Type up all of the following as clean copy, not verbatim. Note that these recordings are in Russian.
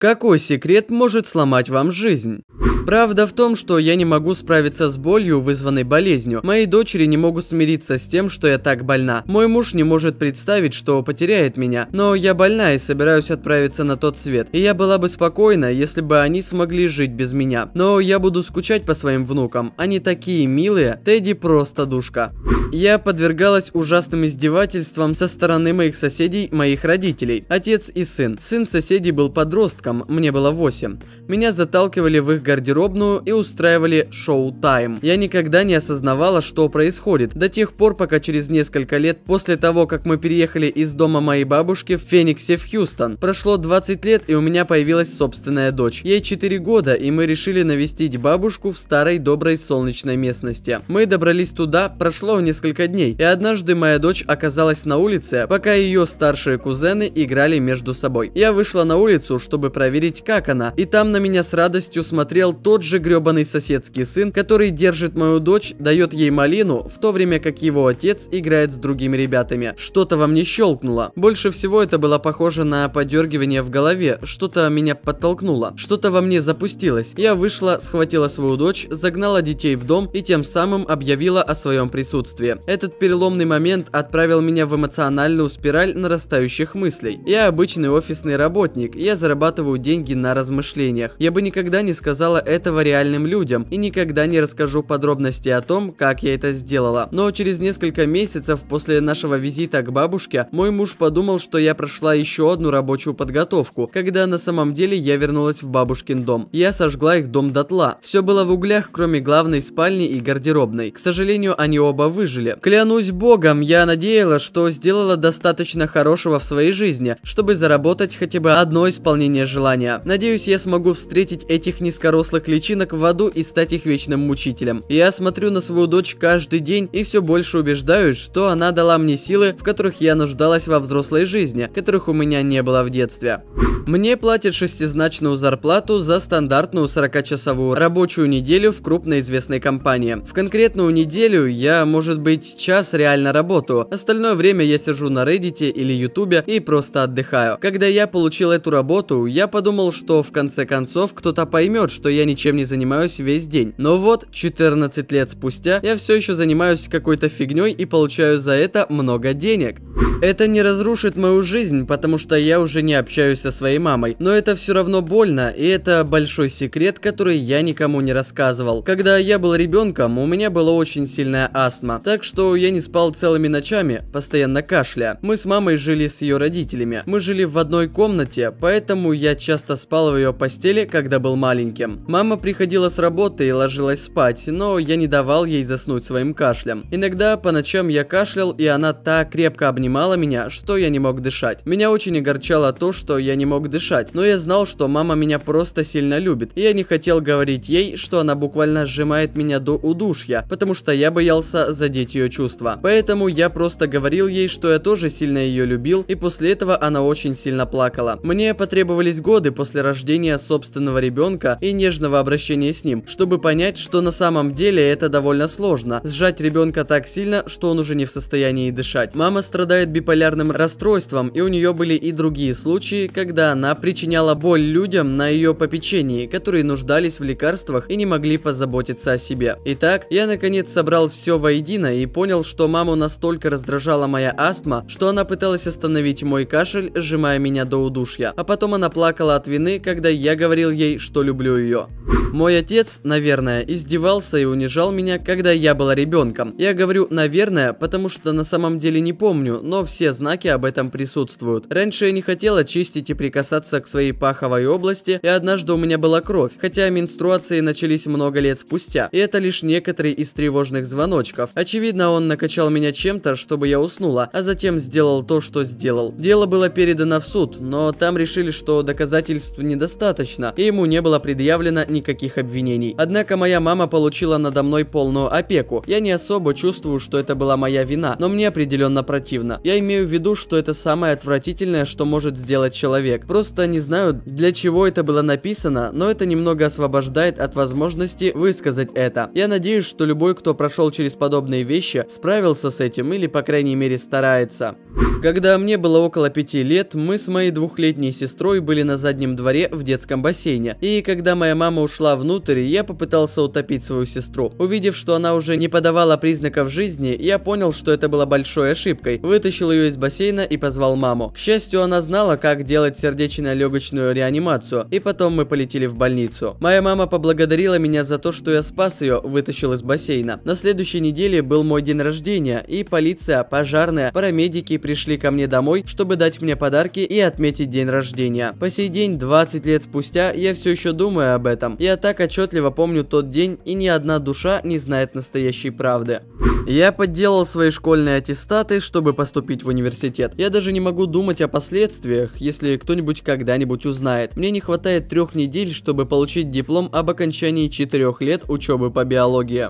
Какой секрет может сломать вам жизнь? Правда в том, что я не могу справиться с болью, вызванной болезнью. Мои дочери не могут смириться с тем, что я так больна. Мой муж не может представить, что потеряет меня. Но я больна и собираюсь отправиться на тот свет. И я была бы спокойна, если бы они смогли жить без меня. Но я буду скучать по своим внукам. Они такие милые. Тедди просто душка. Я подвергалась ужасным издевательствам со стороны моих соседей, моих родителей. Отец и сын. Сын соседей был подростком. Мне было 8. Меня заталкивали в их гардеробную и устраивали шоу-тайм. Я никогда не осознавала, что происходит, до тех пор, пока через несколько лет после того, как мы переехали из дома моей бабушки в Фениксе в Хьюстон. Прошло 20 лет, и у меня появилась собственная дочь. Ей 4 года, и мы решили навестить бабушку в старой доброй солнечной местности. Мы добрались туда, прошло несколько дней, и однажды моя дочь оказалась на улице, пока ее старшие кузены играли между собой. Я вышла на улицу, чтобы проверить, как она, и там на меня с радостью смотрел тот же грёбаный соседский сын, который держит мою дочь, дает ей малину, в то время как его отец играет с другими ребятами. Что-то во мне щелкнуло. Больше всего это было похоже на подергивание в голове, что-то меня подтолкнуло, что-то во мне запустилось. Я вышла, схватила свою дочь, загнала детей в дом и тем самым объявила о своем присутствии. Этот переломный момент отправил меня в эмоциональную спираль нарастающих мыслей. Я обычный офисный работник, я зарабатываю деньги на размышлениях. Я бы никогда не сказала этого реальным людям и никогда не расскажу подробности о том, как я это сделала. Но через несколько месяцев после нашего визита к бабушке мой муж подумал, что я прошла еще одну рабочую подготовку, когда на самом деле я вернулась в бабушкин дом. Я сожгла их дом дотла. Все было в углях, кроме главной спальни и гардеробной. К сожалению, они оба выжили. Клянусь богом, я надеялась, что сделала достаточно хорошего в своей жизни, чтобы заработать хотя бы одно исполнение желания. Надеюсь, я смогу встретить этих низкорослых личинок в аду и стать их вечным мучителем. Я смотрю на свою дочь каждый день и все больше убеждаюсь, что она дала мне силы, в которых я нуждалась во взрослой жизни, которых у меня не было в детстве. Мне платят шестизначную зарплату за стандартную 40-часовую рабочую неделю в крупной известной компании. В конкретную неделю я, может быть, час реально работаю. Остальное время я сижу на Reddit или Ютубе и просто отдыхаю. Когда я получил эту работу, я подумал, что в конце концов кто-то поймет, что я ничем не занимаюсь весь день. Но вот, 14 лет спустя, я все еще занимаюсь какой-то фигней и получаю за это много денег. Это не разрушит мою жизнь, потому что я уже не общаюсь со своей мамой. Но это все равно больно, и это большой секрет, который я никому не рассказывал. Когда я был ребенком, у меня была очень сильная астма, так что я не спал целыми ночами, постоянно кашляя. Мы с мамой жили с ее родителями. Мы жили в одной комнате, поэтому я часто спал в ее постели, когда был маленьким. Мама приходила с работы и ложилась спать, но я не давал ей заснуть своим кашлем. Иногда по ночам я кашлял, и она так крепко обнимала меня, что я не мог дышать. Меня очень огорчало то, что я не мог дышать, но я знал, что мама меня просто сильно любит, и я не хотел говорить ей, что она буквально сжимает меня до удушья, потому что я боялся задеть ее чувства. Поэтому я просто говорил ей, что я тоже сильно ее любил, и после этого она очень сильно плакала. Мне потребовались годы после рождения собственного ребенка и нежного обращения с ним, чтобы понять, что на самом деле это довольно сложно. Сжать ребенка так сильно, что он уже не в состоянии дышать. Мама страдает биполярным расстройством, и у нее были и другие случаи, когда она причиняла боль людям на ее попечении, которые нуждались в лекарствах и не могли позаботиться о себе. Итак, я наконец собрал все воедино и понял, что маму настолько раздражала моя астма, что она пыталась остановить мой кашель, сжимая меня до удушья. А потом она плакала от вины, когда я говорил ей, что люблю ее. Мой отец, наверное, издевался и унижал меня, когда я была ребенком. Я говорю «наверное», потому что на самом деле не помню, но все знаки об этом присутствуют. Раньше я не хотела чистить и прикасаться к своей паховой области, и однажды у меня была кровь, хотя менструации начались много лет спустя, и это лишь некоторые из тревожных звоночков. Очевидно, он накачал меня чем-то, чтобы я уснула, а затем сделал то, что сделал. Дело было передано в суд, но там решили, что доказательств недостаточно, и ему не было предъявлено никаких таких обвинений. Однако моя мама получила надо мной полную опеку. Я не особо чувствую, что это была моя вина, но мне определенно противно. Я имею в виду, что это самое отвратительное, что может сделать человек. Просто не знаю, для чего это было написано, но это немного освобождает от возможности высказать это. Я надеюсь, что любой, кто прошел через подобные вещи, справился с этим или, по крайней мере, старается. Когда мне было около 5 лет, мы с моей двухлетней сестрой были на заднем дворе в детском бассейне. И когда моя мама ушла внутрь, я попытался утопить свою сестру. Увидев, что она уже не подавала признаков жизни, я понял, что это было большой ошибкой. Вытащил ее из бассейна и позвал маму. К счастью, она знала, как делать сердечно-легочную реанимацию. И потом мы полетели в больницу. Моя мама поблагодарила меня за то, что я спас ее, вытащил из бассейна. На следующей неделе был мой день рождения, и полиция, пожарные, парамедики пришли ко мне домой, чтобы дать мне подарки и отметить день рождения. По сей день, 20 лет спустя, я все еще думаю об этом. Я так отчетливо помню тот день, и ни одна душа не знает настоящей правды. Я подделал свои школьные аттестаты, чтобы поступить в университет. Я даже не могу думать о последствиях, если кто-нибудь когда-нибудь узнает. Мне не хватает 3 недель, чтобы получить диплом об окончании 4 лет учебы по биологии.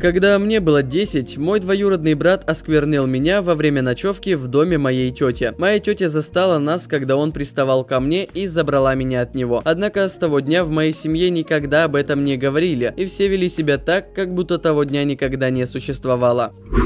Когда мне было 10, мой двоюродный брат осквернил меня во время ночевки в доме моей тети. Моя тетя застала нас, когда он приставал ко мне, и забрала меня от него. Однако с того дня в моей семье никогда об этом не говорили, и все вели себя так, как будто того дня никогда не существовало.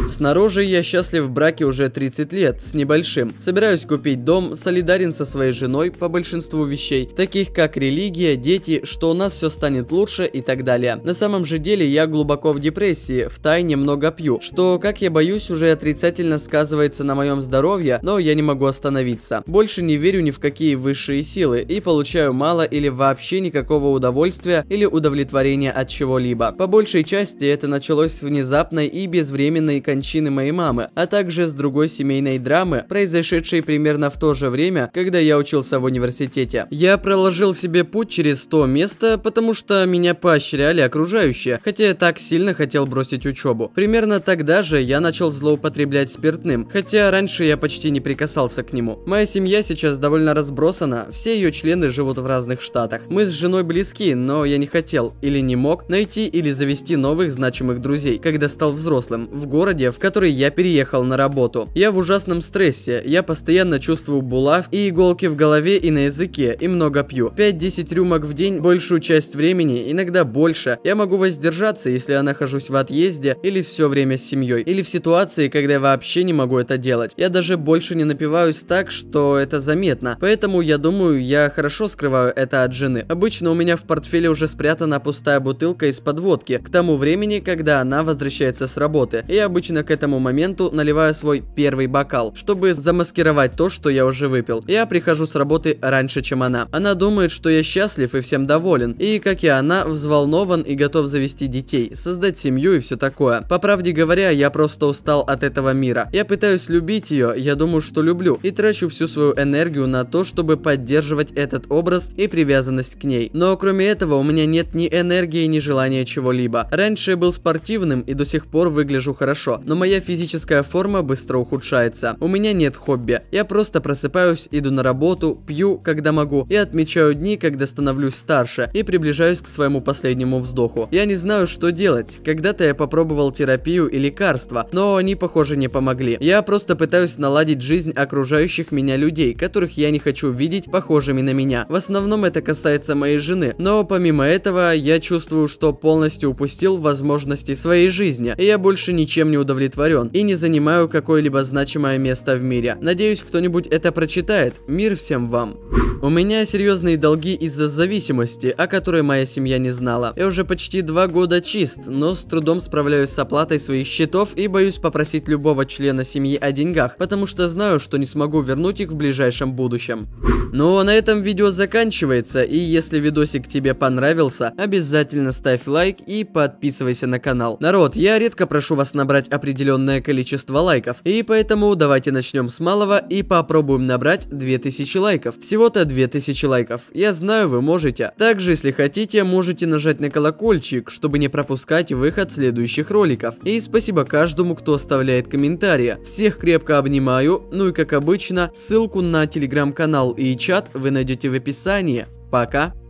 Снаружи я счастлив в браке уже 30 лет, с небольшим. Собираюсь купить дом, солидарен со своей женой по большинству вещей, таких как религия, дети, что у нас все станет лучше и так далее. На самом же деле я глубоко в депрессии. Втайне много пью, что, как я боюсь, уже отрицательно сказывается на моем здоровье, но я не могу остановиться. Больше не верю ни в какие высшие силы и получаю мало или вообще никакого удовольствия или удовлетворения от чего-либо. По большей части это началось с внезапной и безвременной кончины моей мамы, а также с другой семейной драмы, произошедшей примерно в то же время, когда я учился в университете. Я проложил себе путь через 100 места, потому что меня поощряли окружающие, хотя я так сильно хотел бросить учебу. Примерно тогда же я начал злоупотреблять спиртным, хотя раньше я почти не прикасался к нему. Моя семья сейчас довольно разбросана, все ее члены живут в разных штатах. Мы с женой близки, но я не хотел или не мог найти или завести новых значимых друзей, когда стал взрослым, в городе, в который я переехал на работу. Я в ужасном стрессе, я постоянно чувствую булавки и иголки в голове и на языке, и много пью. 5-10 рюмок в день, большую часть времени, иногда больше. Я могу воздержаться, если я нахожусь в отъезде или все время с семьей, или в ситуации, когда я вообще не могу это делать. Я даже больше не напиваюсь так, что это заметно, поэтому я думаю, я хорошо скрываю это от жены. Обычно у меня в портфеле уже спрятана пустая бутылка из-под водки к тому времени, когда она возвращается с работы, и я обычно к этому моменту наливаю свой первый бокал, чтобы замаскировать то, что я уже выпил. Я прихожу с работы раньше, чем она. Она думает, что я счастлив и всем доволен, и, как и она, взволнован и готов завести детей, создать семью и все такое. По правде говоря, я просто устал от этого мира. Я пытаюсь любить ее, я думаю, что люблю, и трачу всю свою энергию на то, чтобы поддерживать этот образ и привязанность к ней. Но кроме этого у меня нет ни энергии, ни желания чего-либо. Раньше я был спортивным и до сих пор выгляжу хорошо, но моя физическая форма быстро ухудшается. У меня нет хобби. Я просто просыпаюсь, иду на работу, пью, когда могу, и отмечаю дни, когда становлюсь старше и приближаюсь к своему последнему вздоху. Я не знаю, что делать. Когда-то я попробовал терапию и лекарства, но они, похоже, не помогли. Я просто пытаюсь наладить жизнь окружающих меня людей, которых я не хочу видеть похожими на меня. В основном это касается моей жены, но помимо этого я чувствую, что полностью упустил возможности своей жизни, и я больше ничем не удовлетворен и не занимаю какое-либо значимое место в мире. Надеюсь, кто-нибудь это прочитает. Мир всем вам. У меня серьезные долги из-за зависимости, о которой моя семья не знала. Я уже почти 2 года чист, но с трудом справляюсь с оплатой своих счетов и боюсь попросить любого члена семьи о деньгах, потому что знаю, что не смогу вернуть их в ближайшем будущем. Ну а на этом видео заканчивается, и если видосик тебе понравился, обязательно ставь лайк и подписывайся на канал. Народ, я редко прошу вас набрать определенное количество лайков, и поэтому давайте начнем с малого и попробуем набрать 2000 лайков. Всего-то 2000 лайков. Я знаю, вы можете. Также, если хотите, можете нажать на колокольчик, чтобы не пропускать выход следующих роликов. И спасибо каждому, кто оставляет комментарии. Всех крепко обнимаю. Ну и как обычно, ссылку на телеграм-канал и чат вы найдете в описании. Пока!